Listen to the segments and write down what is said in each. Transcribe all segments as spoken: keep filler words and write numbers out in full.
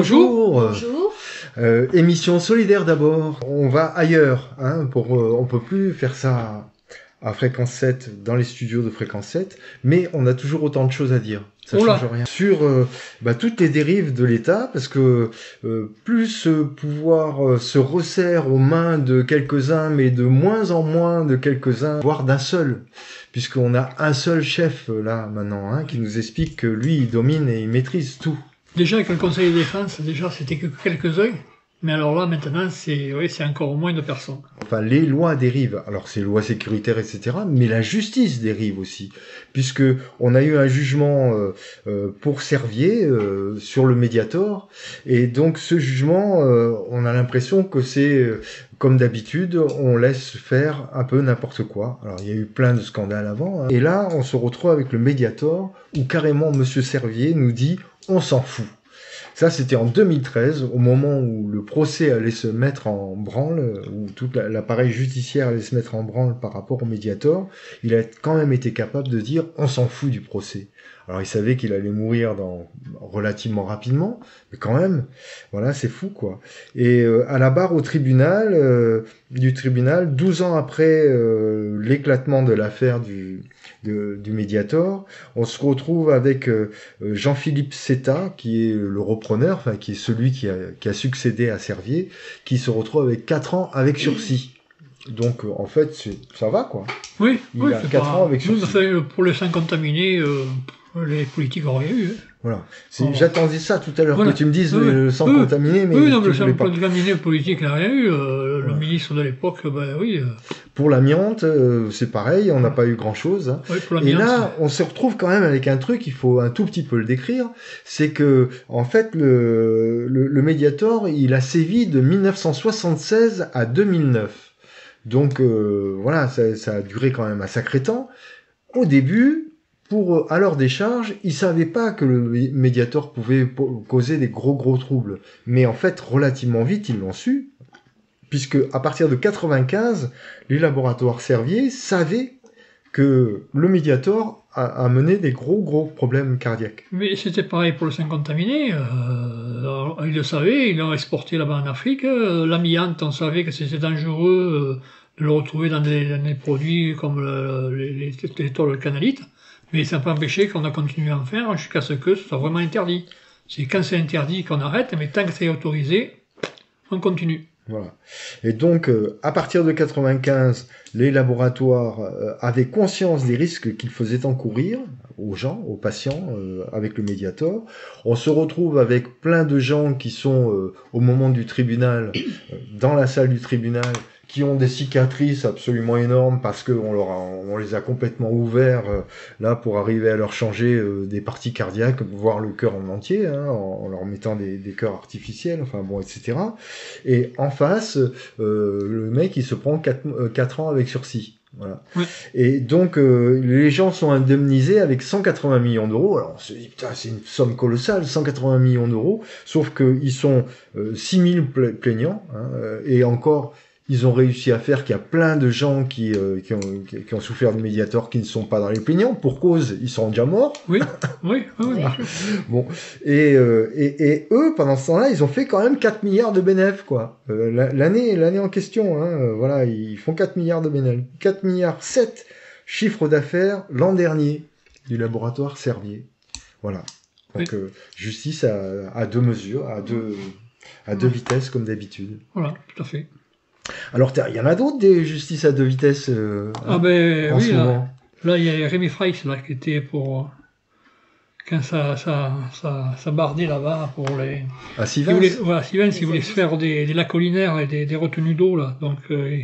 Bonjour. Bonjour. Euh, émission solidaire d'abord. On va ailleurs, hein, pour, euh, on peut plus faire ça à Fréquence sept, dans les studios de Fréquence sept, mais on a toujours autant de choses à dire. Ça ne change rien. Sur euh, bah, toutes les dérives de l'État, parce que euh, plus ce pouvoir euh, se resserre aux mains de quelques-uns, mais de moins en moins de quelques-uns, voire d'un seul, puisqu'on a un seul chef, là, maintenant, hein, qui nous explique que lui, il domine et il maîtrise tout. Déjà, avec le Conseil de défense, déjà, c'était que quelques-uns. Mais alors là, maintenant, c'est oui, c'est encore moins de personnes. Enfin, les lois dérivent. Alors, c'est lois sécuritaires, et cetera. Mais la justice dérive aussi, puisque on a eu un jugement euh, euh, pour Servier euh, sur le Médiator, et donc ce jugement, euh, on a l'impression que c'est euh, comme d'habitude, on laisse faire un peu n'importe quoi. Alors, il y a eu plein de scandales avant, hein. Et là, on se retrouve avec le Médiator, où carrément Monsieur Servier nous dit « on s'en fout ». Ça, c'était en deux mille treize, au moment où le procès allait se mettre en branle, où tout l'appareil judiciaire allait se mettre en branle par rapport au Médiator. Il a quand même été capable de dire « on s'en fout du procès ». Alors, il savait qu'il allait mourir dans, relativement rapidement, mais quand même, voilà, c'est fou, quoi. Et euh, à la barre au tribunal, euh, du tribunal, douze ans après euh, l'éclatement de l'affaire du, de, du Médiator, on se retrouve avec euh, Jean-Philippe Seta, qui est le repreneur, enfin, qui est celui qui a, qui a succédé à Servier, qui se retrouve avec quatre ans avec sursis. Donc, euh, en fait, ça va, quoi. Oui, il oui, a quatre ans avec sursis. Nous, pour les seins contaminés... Euh... les politiques n'ont rien eu. Hein. Voilà. Alors... J'attendais ça tout à l'heure, voilà. Que tu me dises oui, le sang oui, contaminé, mais oui, non, le sang contaminé politique n'a rien eu. Euh, voilà. Le ministre de l'époque, ben oui. Euh... Pour l'amiante, euh, c'est pareil, on n'a pas eu grand-chose. Hein. Oui, et là, on se retrouve quand même avec un truc, il faut un tout petit peu le décrire, c'est que, en fait, le, le, le Médiator, il a sévi de mille neuf cent soixante-seize à deux mille neuf. Donc, euh, voilà, ça, ça a duré quand même un sacré temps. Au début... Pour, à leur décharge, ils savaient pas que le Médiator pouvait causer des gros gros troubles. Mais en fait, relativement vite, ils l'ont su, puisque à partir de quatre-vingt-quinze, les laboratoires Servier savaient que le Médiator a, a mené des gros gros problèmes cardiaques. Mais c'était pareil pour le sang contaminé. Euh, ils le savaient, ils l'ont exporté là-bas en Afrique. L'amiante, on savait que c'était dangereux de le retrouver dans des, dans des produits comme le, les, les, les tôles canalites. Mais ça n'a pas empêché qu'on a continué à en faire jusqu'à ce que ce soit vraiment interdit. C'est quand c'est interdit qu'on arrête, mais tant que c'est autorisé, on continue. Voilà. Et donc, euh, à partir de quatre-vingt-quinze, les laboratoires euh, avaient conscience des risques qu'ils faisaient encourir aux gens, aux patients, euh, avec le Médiator. On se retrouve avec plein de gens qui sont, euh, au moment du tribunal, euh, dans la salle du tribunal, qui ont des cicatrices absolument énormes parce que on leur a, on les a complètement ouverts euh, là pour arriver à leur changer euh, des parties cardiaques, voire le cœur en entier, hein, en, en leur mettant des, des cœurs artificiels, enfin bon, et cetera. Et en face, euh, le mec il se prend quatre ans avec sursis. Voilà. Oui. Et donc euh, les gens sont indemnisés avec cent quatre-vingts millions d'euros. Alors on se dit putain, c'est une somme colossale, cent quatre-vingts millions d'euros. Sauf que ils sont euh, six mille plaignants, hein, et encore. Ils ont réussi à faire qu'il y a plein de gens qui, euh, qui, ont, qui ont souffert de Médiator qui ne sont pas dans les plaignants. Pour cause, ils sont déjà morts. Oui, oui, oui. Bon. Et, euh, et, et eux, pendant ce temps-là, ils ont fait quand même quatre milliards de bénéfices, quoi. Euh, l'année, l'année en question, hein, voilà, ils font quatre milliards de bénéfices. quatre milliards sept chiffre d'affaires l'an dernier du laboratoire Servier. Voilà. Donc, oui. euh, justice à, à deux mesures, à deux, à deux oui. vitesses, comme d'habitude. Voilà, tout à fait. Alors, il y en a d'autres des justices à deux vitesses. Euh, ah ben oui, là, là, il y a Rémi Fraisse là qui était pour quand ça ça ça, ça bardait là-bas pour les. À Sivens. Voilà, Sivens, ils voulaient se faire des, des lacs collinaires et des, des retenues d'eau là. Donc euh,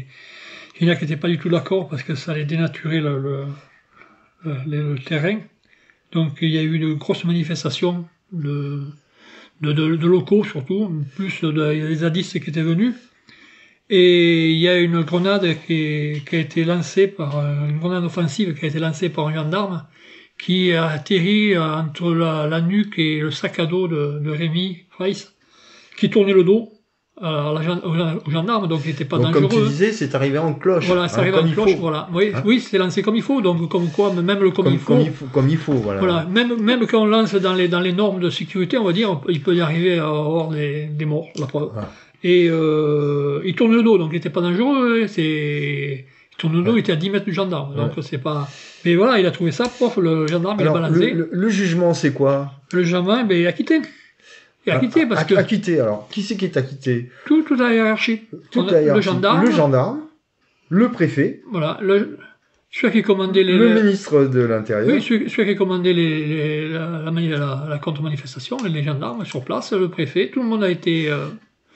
il y en a qui n'étaient pas du tout d'accord parce que ça allait dénaturer le, le, le, le terrain. Donc il y a eu de grosses manifestations de de, de, de locaux surtout, plus des zadistes qui étaient venus. Et il y a une grenade qui, est, qui a été lancée par une grenade offensive qui a été lancée par un gendarme qui a atterri entre la, la nuque et le sac à dos de, de Rémi Fraisse, qui tournait le dos à la gen... aux gendarmes, donc il n'était pas donc, dangereux. Comme tu disais, c'est arrivé en cloche. Voilà, c'est hein, arrivé en cloche, voilà. Oui, hein oui, c'est lancé comme il faut, donc comme quoi, même le comme, comme il faut. Comme il faut, comme il faut voilà. Voilà, même, même quand on lance dans les, dans les normes de sécurité, on va dire, il peut y arriver à avoir des, des morts, la preuve. Ah. Et euh, il tourne le dos, donc il n'était pas dangereux, c'est... Ton nono ouais. était à dix mètres du gendarme, donc ouais. c'est pas... Mais voilà, il a trouvé ça, prof, le gendarme, alors, il a balancé. Le, le, le jugement, c'est quoi? Le jugement, ben, il est acquitté. Il est acquitté, parce que... Acquitté, alors. Qui c'est qui est acquitté? Tout, toute la hiérarchie. Toute la hiérarchie. Le gendarme. Le gendarme. Le préfet. Voilà, le... Celui qui commandait les... Le ministre de l'Intérieur. Oui, celui, celui qui commandait les, les, la, la, la, la contre-manifestation, les gendarmes sur place, le préfet, tout le monde a été... Euh...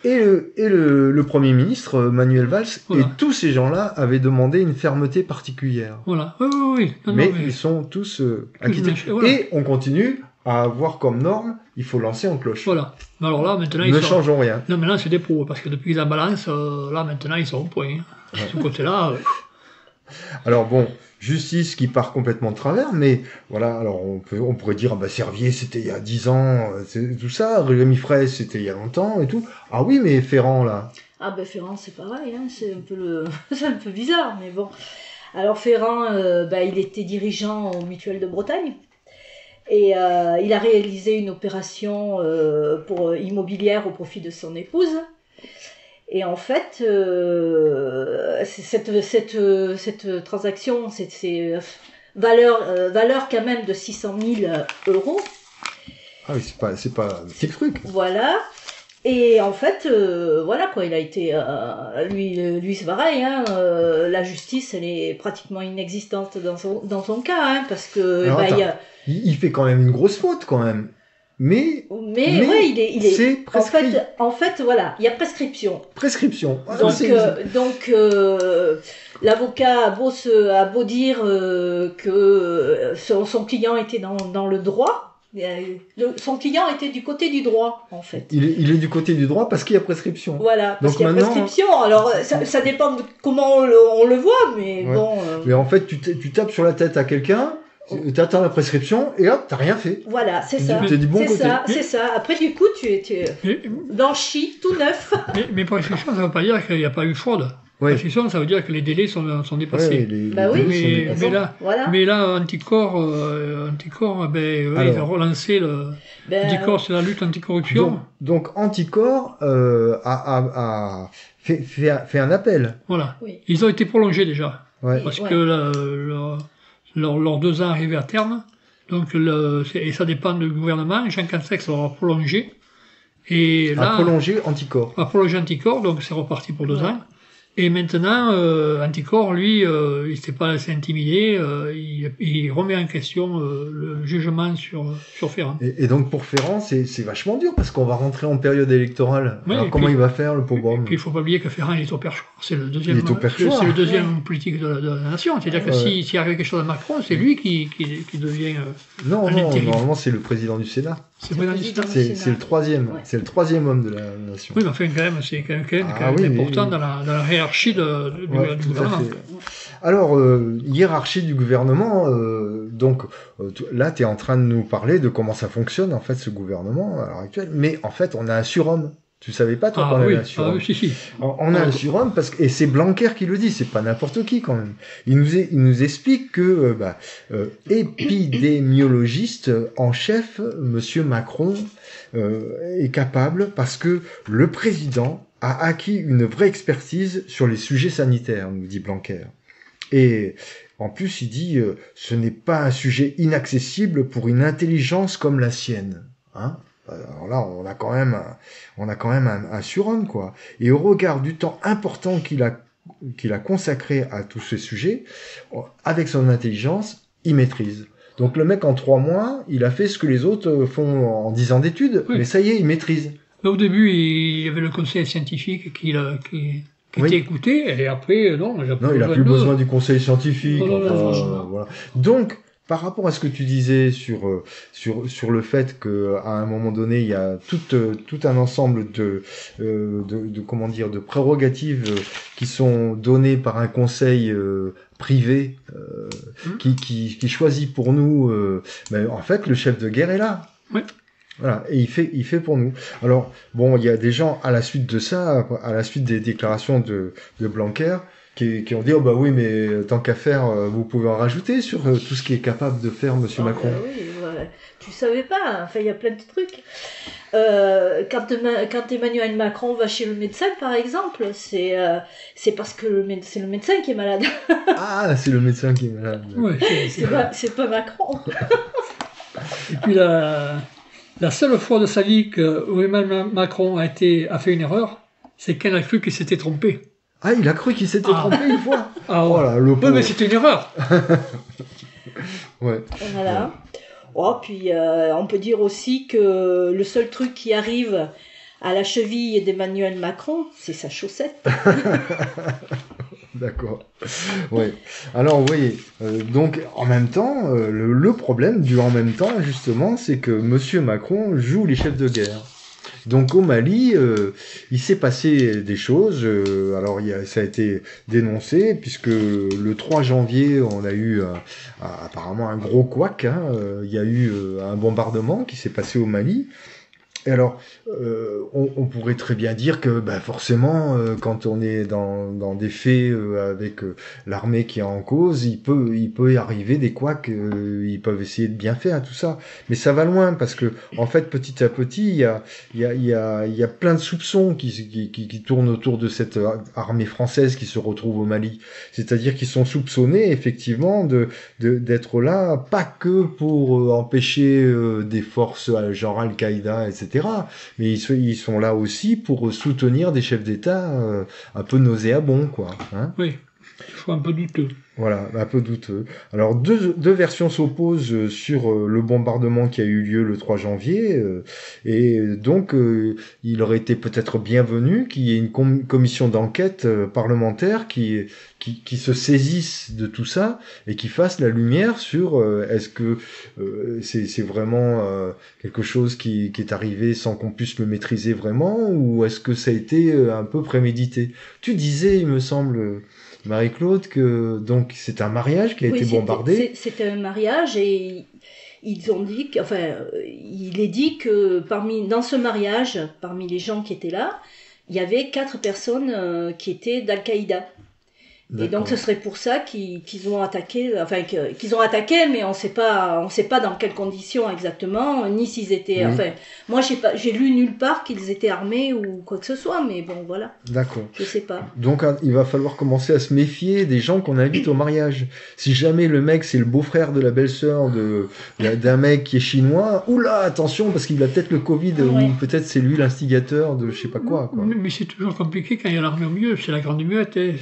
Et, le, et le, le Premier ministre, Manuel Valls, voilà. et tous ces gens-là avaient demandé une fermeté particulière. Voilà, oui, oui, oui. Non, mais, non, mais ils sont tous euh, acquittés. Tous voilà. Et on continue à avoir comme norme, il faut lancer en cloche. Voilà. Mais alors là, maintenant, ils ne sont... changeons rien. Non, maintenant, c'est des pros, parce que depuis la balance, euh, là, maintenant, ils sont au point. Hein. Ouais. De ce côté-là... Euh... Alors bon... Justice qui part complètement de travers, mais voilà, alors on, peut, on pourrait dire, ah bah Servier, c'était il y a dix ans, tout ça, Rémi Fraisse, c'était il y a longtemps, et tout. Ah oui, mais Ferrand, là... Ah ben bah, Ferrand, c'est pareil, hein, c'est un peu le... c'est un peu bizarre, mais bon. Alors Ferrand, euh, bah, il était dirigeant au Mutuel de Bretagne, et euh, il a réalisé une opération euh, pour, immobilière au profit de son épouse. Et en fait, euh, cette, cette, cette transaction, cette, cette valeur, euh, valeur quand même de six cent mille euros. Ah oui, c'est pas, c'est pas un petit truc. Voilà. Et en fait, euh, voilà quoi, il a été, euh, lui, lui c'est pareil, hein, euh, la justice, elle est pratiquement inexistante dans son, dans son cas, hein, parce que... Alors, bah, attends, il, a... il fait quand même une grosse faute quand même. Mais, mais, mais ouais, il est, il est, c'est prescrit. En fait, en fait, voilà, il y a prescription. Prescription. Ah, donc, euh, donc euh, l'avocat a beau se, a beau dire euh, que son, son client était dans, dans le droit, le, son client était du côté du droit, en fait. Il est, il est du côté du droit parce qu'il y a prescription. Voilà, parce qu'il y a prescription. Alors, ça, ça dépend de comment on le, on le voit, mais ouais. bon. Euh... Mais en fait, tu, tu tapes sur la tête à quelqu'un. T'attends la prescription et hop, t'as rien fait. Voilà, c'est ça. T'es du bon côté. C'est ça, c'est ça. Après, du coup, tu es, tu es mais, dans le chi, tout neuf. Mais, mais prescription, ça ne veut pas dire qu'il n'y a pas eu fraude. Ouais. Prescription, ça veut dire que les délais sont, sont dépassés. Ouais, les, bah les oui, mais, sont dépassés. Mais, là, voilà. mais là, anticorps, euh, anticorps ben, ouais, ils ont relancé le. Ben, anticorps, c'est la lutte anticorruption. Donc, donc anticorps euh, a, a, a fait, fait, fait un appel. Voilà. Oui. Ils ont été prolongés déjà. Ouais. Parce ouais. que le. le Leurs, leurs deux ans arrivés à terme, donc le, et ça dépend du gouvernement, Jean Cansex aura prolongé, et là... A prolongé anticorps. A prolongé anticorps, donc c'est reparti pour deux ouais. ans, et maintenant, euh, anticorps, lui, euh, il ne s'est pas laissé intimider, euh, il, il remet en question euh, le jugement sur, sur Ferrand. Et, et donc pour Ferrand, c'est vachement dur, parce qu'on va rentrer en période électorale, ouais, alors comment puis, il va faire, le pauvre homme ? Il ne faut pas oublier que Ferrand, il est au perchoir, c'est le deuxième... C'est le deuxième ouais. politique de la, de la nation, c'est-à-dire que s'il ouais. si, si arrive quelque chose à Macron, c'est lui qui, qui, qui devient... Euh, non, non, normalement c'est le président du Sénat. C'est le, le, le troisième, ouais. c'est le troisième homme de la nation. Oui, mais enfin quand même, c'est quelqu'un ah, oui, important oui. dans la... Dans la hiérarchie de, de, ouais, du gouvernement. Alors, euh, hiérarchie du gouvernement, euh, donc euh, là, tu es en train de nous parler de comment ça fonctionne, en fait, ce gouvernement à l'heure actuelle. Mais en fait, on a un surhomme. Tu savais pas, toi, qu'on ah, oui. avait un surhomme. Ah, oui, si, si. Alors, on a ah, un surhomme, parce que, et c'est Blanquer qui le dit, c'est pas n'importe qui, quand même. Il nous, est, il nous explique que, euh, bah, euh, épidémiologiste en chef, monsieur Macron, euh, est capable, parce que le président a acquis une vraie expertise sur les sujets sanitaires, nous dit Blanquer. Et en plus, il dit euh, « ce n'est pas un sujet inaccessible pour une intelligence comme la sienne hein ». Alors là, on a quand même un, on a quand même un, un surhomme, quoi. Et au regard du temps important qu'il a, qu'il a consacré à tous ces sujets, avec son intelligence, il maîtrise. Donc le mec, en trois mois, il a fait ce que les autres font en dix ans d'études, oui. mais ça y est, il maîtrise. Au début, il y avait le conseil scientifique qui, qui, qui oui. était écouté, et après, non, il n'a plus, non, il a plus besoin du conseil scientifique. Non, non, non, euh, voilà. Donc, par rapport à ce que tu disais sur, sur, sur le fait qu'à un moment donné, il y a tout, tout un ensemble de, de, de, comment dire, de prérogatives qui sont données par un conseil euh, privé euh, mmh. qui, qui, qui choisit pour nous, euh, ben, en fait, le chef de guerre est là. Oui. Voilà, et il fait, il fait pour nous. Alors, bon, il y a des gens, à la suite de ça, à la suite des déclarations de, de Blanquer, qui, qui ont dit, oh bah oui, mais tant qu'à faire, vous pouvez en rajouter sur tout ce qui est capable de faire Monsieur Macron. Ah, oui, voilà. Tu savais pas, enfin, il y a plein de trucs. Euh, quand, quand Emmanuel Macron va chez le médecin, par exemple, c'est euh, parce que le, c'est le médecin qui est malade. Ah, c'est le médecin qui est malade. Ouais, c'est pas, pas Macron. Et puis la, la seule fois de sa vie que Emmanuel Macron a, été, a fait une erreur, c'est qu'elle a cru qu'il s'était trompé. Ah, il a cru qu'il s'était ah. trompé une fois. Ah ouais. Voilà, le ouais, mais c'était une erreur. Ouais. Voilà. Ouais. Oh, puis euh, on peut dire aussi que le seul truc qui arrive à la cheville d'Emmanuel Macron, c'est sa chaussette. D'accord. Ouais. Alors, vous voyez, euh, donc en même temps, euh, le, le problème du en même temps, justement, c'est que Monsieur Macron joue les chefs de guerre. Donc au Mali, euh, il s'est passé des choses. Euh, alors il y a, ça a été dénoncé, puisque le trois janvier, on a eu euh, apparemment un gros couac. Hein, euh, il y a eu euh, un bombardement qui s'est passé au Mali. Et alors, euh, on, on pourrait très bien dire que ben forcément, euh, quand on est dans, dans des faits euh, avec euh, l'armée qui est en cause, il peut, il peut y arriver des couacs, euh, ils peuvent essayer de bien faire, tout ça. Mais ça va loin, parce que en fait, petit à petit, il y a, y, a, y, a, y a plein de soupçons qui, qui, qui, qui tournent autour de cette armée française qui se retrouve au Mali. C'est-à-dire qu'ils sont soupçonnés, effectivement, de, de, d'être là, pas que pour euh, empêcher euh, des forces euh, genre Al-Qaïda, et cetera. Mais ils sont là aussi pour soutenir des chefs d'État un peu nauséabonds, quoi. Hein ? Oui, il faut un peu douteux. Voilà, un peu douteux. Alors, deux, deux versions s'opposent sur le bombardement qui a eu lieu le trois janvier. Et donc, il aurait été peut-être bienvenu qu'il y ait une commission d'enquête parlementaire qui, qui, qui se saisisse de tout ça et qui fasse la lumière sur est-ce que c'est, c'est vraiment quelque chose qui, qui est arrivé sans qu'on puisse le maîtriser vraiment, ou est-ce que ça a été un peu prémédité. Tu disais, il me semble... Marie-Claude, que donc c'est un mariage qui a oui, été bombardé. C'était un mariage et ils ont dit, que, enfin, il est dit que parmi dans ce mariage, parmi les gens qui étaient là, il y avait quatre personnes qui étaient d'Al-Qaïda. Et donc ce serait pour ça qu'ils qu'ils ont attaqué, enfin qu'ils ont attaqué, mais on sait pas, on sait pas dans quelles conditions exactement, ni s'ils étaient. Oui. Enfin, moi j'ai pas, j'ai lu nulle part qu'ils étaient armés ou quoi que ce soit, mais bon voilà. D'accord. Je sais pas. Donc il va falloir commencer à se méfier des gens qu'on invite au mariage. Si jamais le mec c'est le beau-frère de la belle-sœur de d'un mec qui est chinois, oula attention parce qu'il a peut-être le Covid ah, ouais. ou peut-être c'est lui l'instigateur de je sais pas quoi. quoi. Mais, mais c'est toujours compliqué quand il y a l'armée au milieu, c'est la grande muette et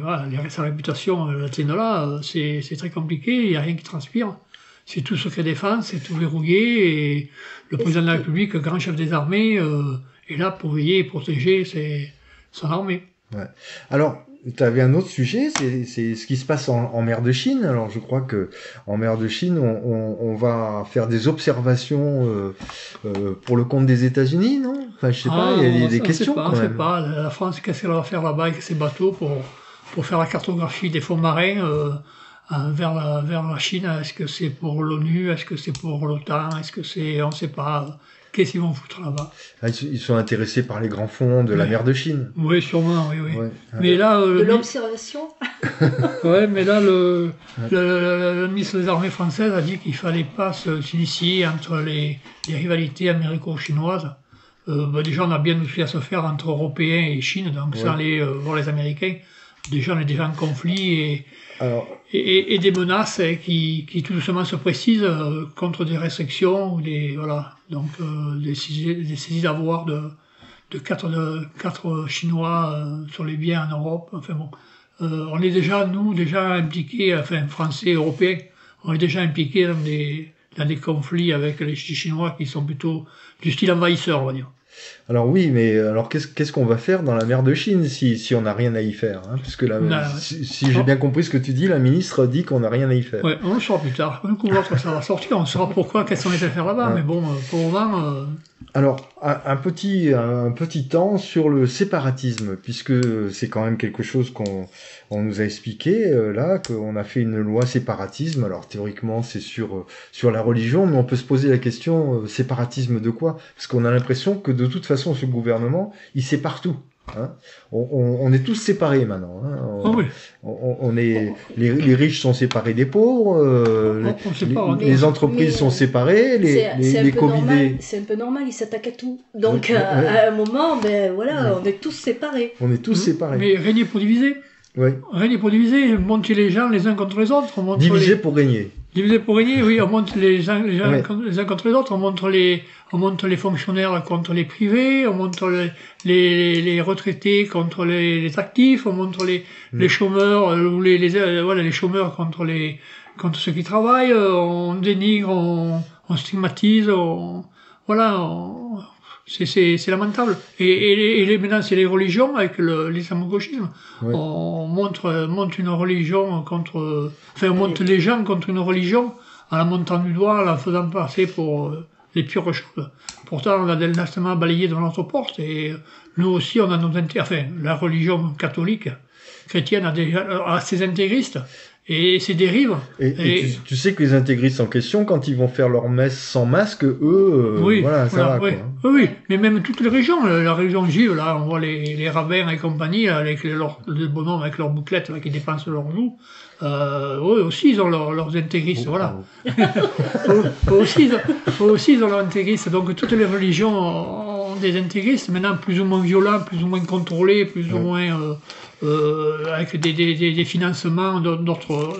voilà. Sa réputation latinola, c'est très compliqué, il n'y a rien qui transpire. C'est tout secret défense, c'est tout verrouillé, et le président de la République, grand chef des armées, euh, est là pour veiller et protéger ses, son armée. Ouais. Alors, tu avais un autre sujet, c'est ce qui se passe en, en mer de Chine. Alors, je crois que en mer de Chine, on, on, on va faire des observations euh, euh, pour le compte des États-Unis, non? Enfin, je sais ah, pas, il y a des, des questions. Pas, quand même. On sait pas, la France, qu'est-ce qu'elle va faire là-bas avec ses bateaux pour... pour faire la cartographie des fonds marins euh, vers, la, vers la Chine, est-ce que c'est pour l'ONU, est-ce que c'est pour l'OTAN, est-ce que c'est, on ne sait pas, qu'est-ce qu'ils vont foutre là-bas? Ah, ils sont intéressés par les grands fonds de ouais. la mer de Chine. Oui, sûrement, oui, oui. Ouais. Mais là, euh, de l'observation. Oui, mais là, le, ouais. le, le, le ministre des Armées françaises a dit qu'il ne fallait pas s'initier entre les, les rivalités américo-chinoises. Euh, bah, déjà, on a bien aussi à se faire entre Européens et Chine, donc ouais. sans aller euh, voir les Américains. Déjà, on est déjà en conflit et, Alors, et, et, et des menaces qui, qui tout doucement se précisent euh, contre des restrictions ou des voilà donc euh, des saisies d'avoir de, de quatre de quatre Chinois euh, sur les biens en Europe. Enfin bon, euh, on est déjà nous déjà impliqués, enfin Français, Européens, on est déjà impliqués dans des dans des conflits avec les Chinois qui sont plutôt du style envahisseur, on va dire. Alors oui, mais alors qu'est-ce qu'on va faire dans la mer de Chine si, si on n'a rien à y faire hein, puisque la, non, si, si j'ai bien compris ce que tu dis, la ministre dit qu'on n'a rien à y faire. Ouais, on le saura plus tard. Quand ça va sortir, on saura pourquoi, quelles sont les affaires là-bas. Ouais. Mais bon, pour le moment, euh, alors, un, un, petit, un petit temps sur le séparatisme, puisque c'est quand même quelque chose qu'on on nous a expliqué, euh, là, qu'on a fait une loi séparatisme. Alors, théoriquement, c'est sur, euh, sur la religion, mais on peut se poser la question, euh, séparatisme de quoi? Parce qu'on a l'impression que, de toute façon, ce gouvernement, il sépare tout. Hein, on, on, on est tous séparés maintenant. Hein, on, oh oui. on, on est, les, les riches sont séparés des pauvres, euh, on, on les, pas, les, les entreprises sont séparées, les, les, les covidés. C'est un peu normal, ils s'attaquent à tout. Donc, donc euh, ouais. à un moment, ben, voilà, ouais. on est tous séparés. On est tous mmh. séparés. Mais régner pour diviser. Ouais. Régner pour diviser, monter les gens les uns contre les autres. On Diviser les... pour régner. Diviser pour régner, oui, on monte les gens, les gens ouais. les uns contre les autres, on monte les, on monte les fonctionnaires contre les privés, on monte les, les, les retraités contre les, les actifs, on monte les, mmh. les chômeurs, ou les, les, euh, voilà, les chômeurs contre les, contre ceux qui travaillent, on dénigre, on, on stigmatise, on, voilà, on, c'est, c'est, c'est lamentable. Et, et, et les, maintenant, c'est les religions avec le, l'islamo-gauchisme. Ouais. On montre, monte une religion contre, enfin, on monte les gens contre une religion en la montant du doigt, en la faisant passer pour euh, les pires choses. Pourtant, on a directement balayé devant notre porte et nous aussi, on a nos intégristes, enfin, la religion catholique, chrétienne a déjà, a ses intégristes. Et c'est dérive. Et, et, et tu, tu sais que les intégristes en question, quand ils vont faire leur messe sans masque, eux, euh, oui, voilà, voilà, ça va, oui. Quoi. Oui, mais même toutes les régions, la région juive, là, on voit les, les rabbins et compagnie, là, avec leurs le bonhomme avec leurs bouclettes, là, qui dépensent leurs joues. Euh, eux aussi, ils ont leur, leurs intégristes, oh, voilà. Oh. eux, aussi, eux aussi, ils ont leurs intégristes. Donc, toutes les religions ont des intégristes, maintenant, plus ou moins violents, plus ou moins contrôlés, plus ouais. ou moins... Euh, Euh, avec des, des, des financements de notre,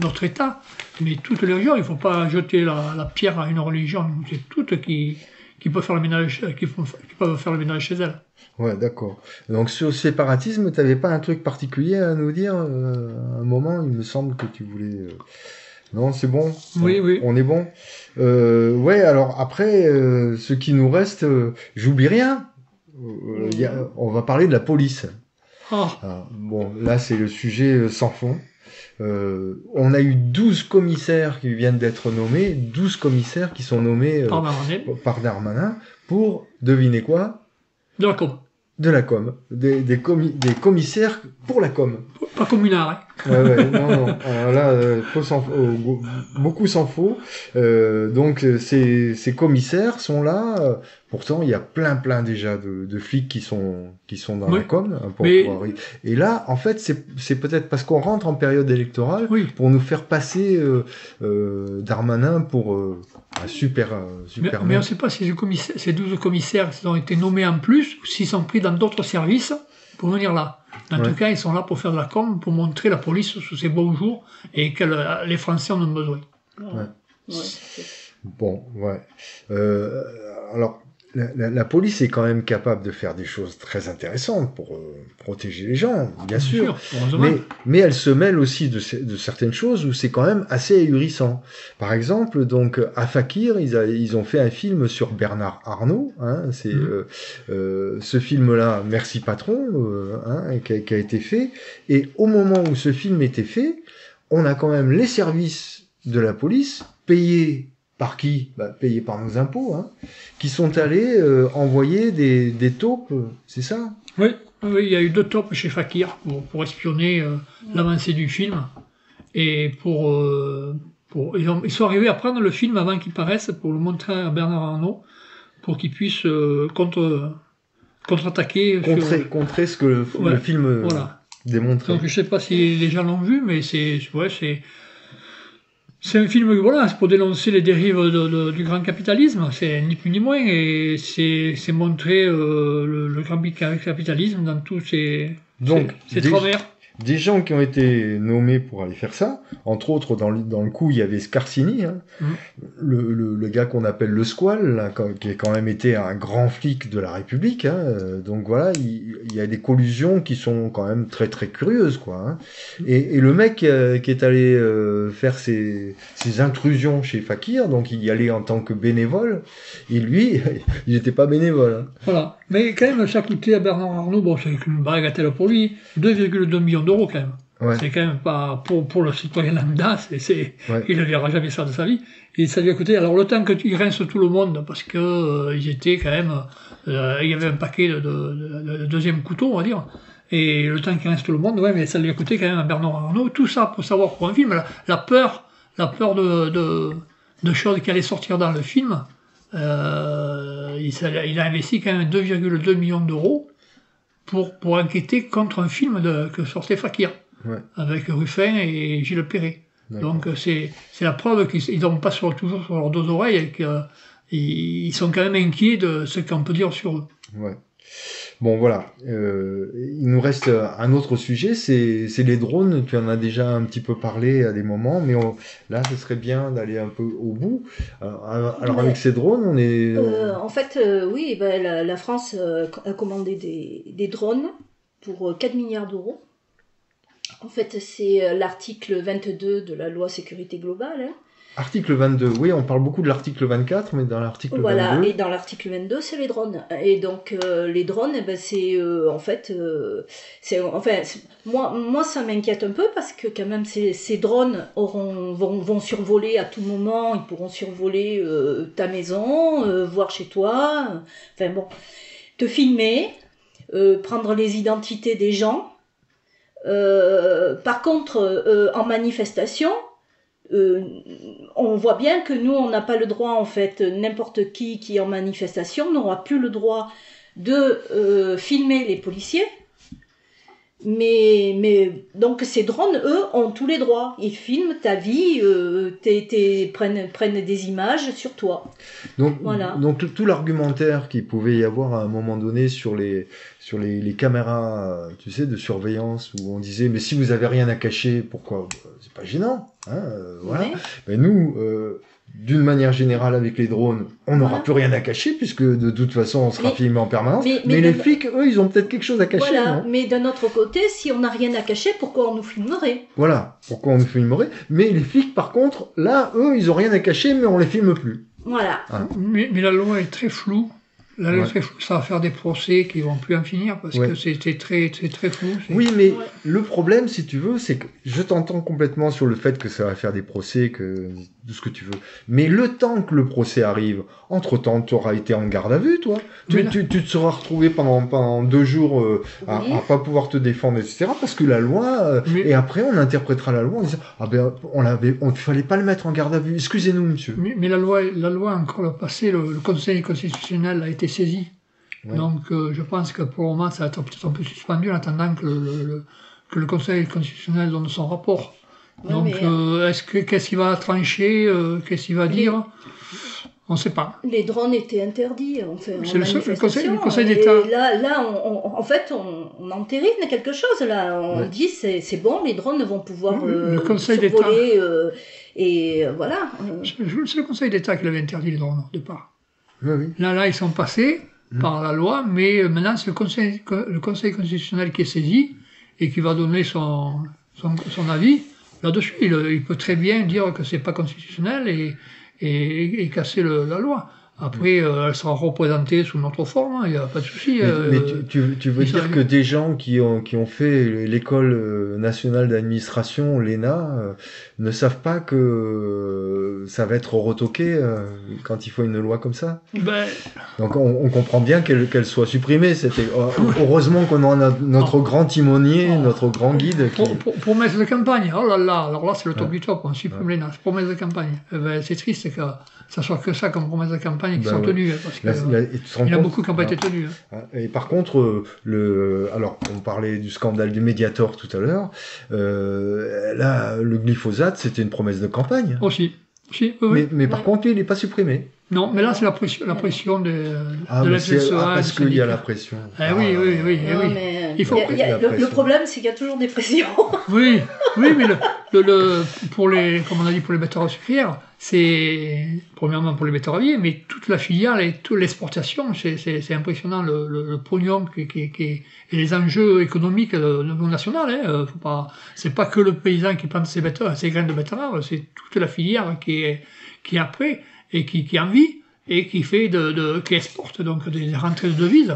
notre État. Mais toutes les religions, il ne faut pas jeter la, la pierre à une religion. C'est toutes qui, qui, peuvent faire le ménage, qui, font, qui peuvent faire le ménage chez elles. Ouais, d'accord. Donc sur le séparatisme, tu n'avais pas un truc particulier à nous dire euh, à un moment, il me semble que tu voulais... Euh... Non, c'est bon. Oui, on, oui. On est bon. Euh, ouais, alors après, euh, ce qui nous reste, euh, j'oublie rien. Euh, y a, on va parler de la police. Oh. Alors, bon, là, c'est le sujet sans fond. Euh, on a eu douze commissaires qui viennent d'être nommés, douze commissaires qui sont nommés euh, par, Darmanin. par Darmanin pour, devinez quoi ? De la com. De la com. Des, des, comi- des commissaires pour la com. Pas communard, hein. Ouais, ouais, non, non. Alors là, euh, faut s'en, euh, beaucoup s'en faut. Euh, donc, ces, ces commissaires sont là. Euh, pourtant, il y a plein, plein déjà de, de flics qui sont, qui sont dans oui. la com. Hein, pour Mais... pouvoir... Et là, en fait, c'est, c'est peut-être parce qu'on rentre en période électorale oui. pour nous faire passer euh, euh, Darmanin pour euh, un super, euh, super. Mais, mais on ne sait pas si ce commissaire, ces douze commissaires ont été nommés en plus ou s'ils sont pris dans d'autres services pour venir là. En ouais. tout cas, ils sont là pour faire de la com, pour montrer la police sous ses beaux jours et que le, les Français en ont besoin. Ouais. Ouais. Bon, ouais. Euh, alors, la, la, la police est quand même capable de faire des choses très intéressantes pour euh, protéger les gens, bien, bien sûr. sûr mais, mais elle se mêle aussi de, de certaines choses où c'est quand même assez ahurissant. Par exemple, donc à Fakir, ils, a, ils ont fait un film sur Bernard Arnault. Hein, c'est mmh. euh, euh, ce film-là, Merci Patron, euh, hein, qui, a, qui a été fait. Et au moment où ce film était fait, on a quand même les services de la police payés. Par qui? Bah, payés par nos impôts, hein, qui sont allés euh, envoyer des, des taupes, c'est ça? Oui, oui, il y a eu deux taupes chez Fakir pour, pour espionner euh, l'avancée du film. Et pour, euh, pour ils, ont, ils sont arrivés à prendre le film avant qu'il paraisse pour le montrer à Bernard Arnault pour qu'il puisse euh, contre, contre-attaquer. Contrer, sur... contrer ce que le, ouais, le film voilà. démontrait. Donc je ne sais pas si les gens l'ont vu, mais c'est. Ouais, c'est... C'est un film, voilà, c'est pour dénoncer les dérives de, de, du grand capitalisme, c'est ni plus ni moins, et c'est, c'est montrer euh, le, le grand capitalisme dans tous ses, Donc, ses, ses des, travers. Des gens qui ont été nommés pour aller faire ça, entre autres, dans le, dans le coup, il y avait Scarsini, hein, mmh. le, le, le gars qu'on appelle le Squal, là, qui a quand même été un grand flic de la République, hein, donc voilà, il, il y a des collusions qui sont quand même très très curieuses, quoi. Hein. Et, et le mec euh, qui est allé euh, faire ses, ses intrusions chez Fakir, donc il y allait en tant que bénévole, et lui, il n'était pas bénévole. Hein. Voilà, mais quand même, ça coûtait à Bernard Arnault, bon, c'est une bagatelle pour lui, deux virgule deux millions d'euros quand même. Ouais. C'est quand même pas... Pour, pour le citoyen lambda, c'est, c'est, ouais. il ne verra jamais ça de sa vie. Et ça lui a coûté... Alors, le temps qu'ils rincent tout le monde, parce que euh, ils étaient quand même... Euh, il y avait un paquet de, de, de, de deuxième couteau, on va dire. Et le temps qu'ils rincent tout le monde, ouais, mais ça lui a coûté quand même à Bernard Arnault. Tout ça pour savoir pour un film. La, la peur, la peur de, de, de choses qui allaient sortir dans le film. Euh, il, il a investi quand même deux virgule deux millions d'euros pour, pour enquêter contre un film de, que sortait Fakir. Ouais. Avec Ruffin et Gilles Perret. Donc c'est la preuve qu'ils n'ont pas sur, toujours sur leurs deux oreilles et qu'ils sont quand même inquiets de ce qu'on peut dire sur eux. Ouais. Bon voilà, euh, il nous reste un autre sujet, c'est les drones, tu en as déjà un petit peu parlé à des moments, mais on, là ce serait bien d'aller un peu au bout. Alors, alors avec ces drones, on est... Euh, en fait, euh, oui, ben, la, la France a commandé des, des drones pour quatre milliards d'euros. En fait, c'est l'article vingt-deux de la loi sécurité globale. Hein. Article vingt-deux, oui, on parle beaucoup de l'article vingt-quatre, mais dans l'article voilà, vingt-deux... Voilà, et dans l'article vingt-deux, c'est les drones. Et donc, euh, les drones, eh ben, c'est euh, en fait... Euh, enfin, moi, moi, ça m'inquiète un peu, parce que quand même, ces, ces drones auront, vont, vont survoler à tout moment, ils pourront survoler euh, ta maison, euh, voir chez toi, euh, enfin bon, te filmer, euh, prendre les identités des gens... Euh, par contre, euh, en manifestation, euh, on voit bien que nous, on n'a pas le droit, en fait, n'importe qui qui est en manifestation n'aura plus le droit de euh, filmer les policiers. Mais, mais donc ces drones, eux, ont tous les droits. Ils filment ta vie, euh, t'es, t'es, prennent, prennent des images sur toi. Donc, voilà. Donc tout, tout l'argumentaire qu'il pouvait y avoir à un moment donné sur les, sur les, les caméras, tu sais, de surveillance, où on disait, mais si vous avez rien à cacher, pourquoi? C'est pas gênant, hein, euh, voilà. Ouais. Ben nous, euh, d'une manière générale, avec les drones, on n'aura voilà. plus rien à cacher, puisque de toute façon, on sera mais, filmé en permanence. Mais, mais, mais les flics, eux, ils ont peut-être quelque chose à cacher. Voilà, non mais d'un autre côté, si on n'a rien à cacher, pourquoi on nous filmerait? Voilà, pourquoi on nous filmerait? Mais les flics, par contre, là, eux, ils n'ont rien à cacher, mais on les filme plus. Voilà. Hein mais, mais la loi est très floue. Là, ouais. ça va faire des procès qui vont plus en finir, parce ouais. que c'était très, très flou. Oui, mais ouais. le problème, si tu veux, c'est que je t'entends complètement sur le fait que ça va faire des procès, que tout ce que tu veux. Mais le temps que le procès arrive, entre-temps, tu auras été en garde à vue, toi. Tu, là... tu, tu te seras retrouvé pendant, pendant deux jours euh, à ne oui. pas pouvoir te défendre, et cetera. Parce que la loi... Euh, mais... Et après, on interprétera la loi en disant « Ah ben, on l'avait, on, fallait pas le mettre en garde à vue. Excusez-nous, monsieur. » Mais, mais la loi, la loi, encore le passé, le, le Conseil constitutionnel a été saisi. Ouais. Donc euh, je pense que pour le moment ça va être peut-être un peu suspendu en attendant que le, le, que le Conseil constitutionnel donne son rapport. Ouais, donc euh, est-ce que qu'est-ce qu'il va trancher, euh, qu'est-ce qu'il va les... dire, on ne sait pas. Les drones étaient interdits, enfin, en fait. C'est le Conseil, le Conseil d'État. Là, là on, on, en fait, on, on entérine quelque chose. Là, on ouais. dit c'est c'est bon, les drones vont pouvoir euh, le Conseil d'État euh, et euh, voilà. Euh... C'est le Conseil d'État qui l'avait interdit les drones au départ. Oui, oui. Là, là, ils sont passés mmh. par la loi, mais maintenant, c'est le conseil, le Conseil constitutionnel qui est saisi et qui va donner son, son, son avis là-dessus. Il, il peut très bien dire que c'est pas constitutionnel et, et, et casser le, la loi. Après, mmh. euh, elle sera représentée sous notre forme, il hein, n'y a pas de souci. Mais, euh, mais tu, tu, tu veux dire sont... que des gens qui ont, qui ont fait l'école nationale d'administration, l'ENA, euh, ne savent pas que ça va être retoqué euh, quand il faut une loi comme ça ben... Donc on, on comprend bien qu'elle qu'elle soit supprimée. Heureusement qu'on en a notre oh. grand timonier, oh. notre grand guide. Qui... Pour, pour, pour mettre de campagne, oh là là, alors là c'est le top ouais. du top, on supprime ouais. l'ENA, c'est promesse de campagne. Eh ben, c'est triste que ça soit que ça comme promesse de campagne. Qui ben sont ouais. tenus, parce là, que, là, il y en a compte, beaucoup qui n'ont pas été tenus. Hein. Et par contre, le, alors on parlait du scandale du Médiator tout à l'heure. Euh, là, le glyphosate, c'était une promesse de campagne. Aussi. Si, oui. Mais, mais par ouais. contre, il n'est pas supprimé. Non, mais là, c'est la pression, la pression de, ah, de la F S A. Ah, parce qu'il y a la pression. Eh ah, oui, oui, oui. Non, oui. Mais il faut y a, y a, le, le problème, c'est qu'il y a toujours des pressions. Oui, oui, mais le, le, le, pour les, comme on a dit, pour les betteraves sucrières, c'est premièrement pour les betteraviers, mais toute la filiale et toute l'exportation, c'est impressionnant le, le, le pognon qui, qui, qui, et les enjeux économiques au niveau national. Hein, faut pas, c'est pas que le paysan qui plante ses, ses graines de betteraves, c'est toute la filière qui est, qui est après. Et qui, qui en vit, et qui fait de, de qui exporte donc des rentrées de devises.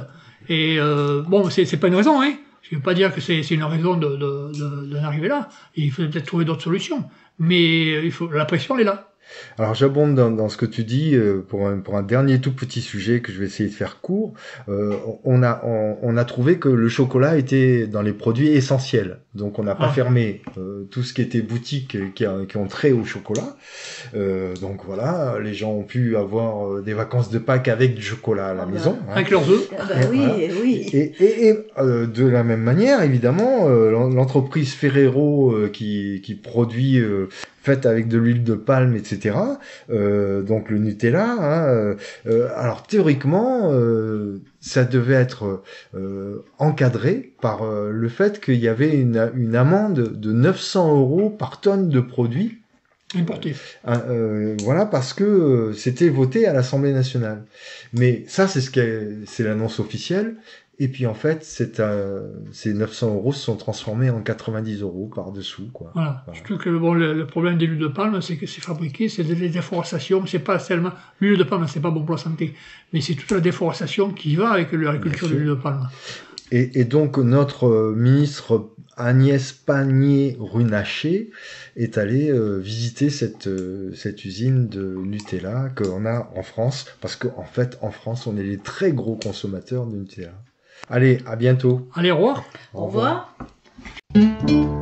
Et euh, bon, c'est pas une raison, hein. Je ne veux pas dire que c'est une raison d'en de, de, de, arriver là. Il faut peut-être trouver d'autres solutions. Mais il faut, la pression, elle est là. Alors j'abonde dans, dans ce que tu dis euh, pour, un, pour un dernier tout petit sujet que je vais essayer de faire court. Euh, on, a, on, on a trouvé que le chocolat était dans les produits essentiels. Donc on n'a pas ah. fermé euh, tout ce qui était boutique qui, a, qui ont trait au chocolat. Euh, donc voilà, les gens ont pu avoir euh, des vacances de Pâques avec du chocolat à la ah, maison. Avec hein. leurs œufs. Ah, bah, oui, voilà. oui. Et, et, et euh, de la même manière, évidemment, euh, l'entreprise Ferrero euh, qui, qui produit... Euh, faite avec de l'huile de palme, et cetera. Euh, donc le Nutella. Hein, euh, alors théoriquement, euh, ça devait être euh, encadré par euh, le fait qu'il y avait une, une amende de neuf cents euros par tonne de produits. Importé. Euh, euh, voilà, parce que euh, c'était voté à l'Assemblée nationale. Mais ça, c'est ce que c'est l'annonce officielle. Et puis en fait, c'est, euh, ces neuf cents euros se sont transformés en quatre-vingt-dix euros par-dessous, quoi. Voilà. voilà. Surtout que bon, le, le problème des huiles de palme, c'est que c'est fabriqué, c'est des déforestations, c'est pas tellement. L'huile de palme, c'est pas bon pour la santé, mais c'est toute la déforestation qui va avec l'agriculture de l'huile de palme. Et, et donc notre euh, ministre Agnès Pannier-Runacher est allée euh, visiter cette, euh, cette usine de Nutella qu'on a en France, parce qu'en fait, en France, on est les très gros consommateurs de Nutella. Allez, à bientôt. Allez, au revoir. Au revoir. Au revoir.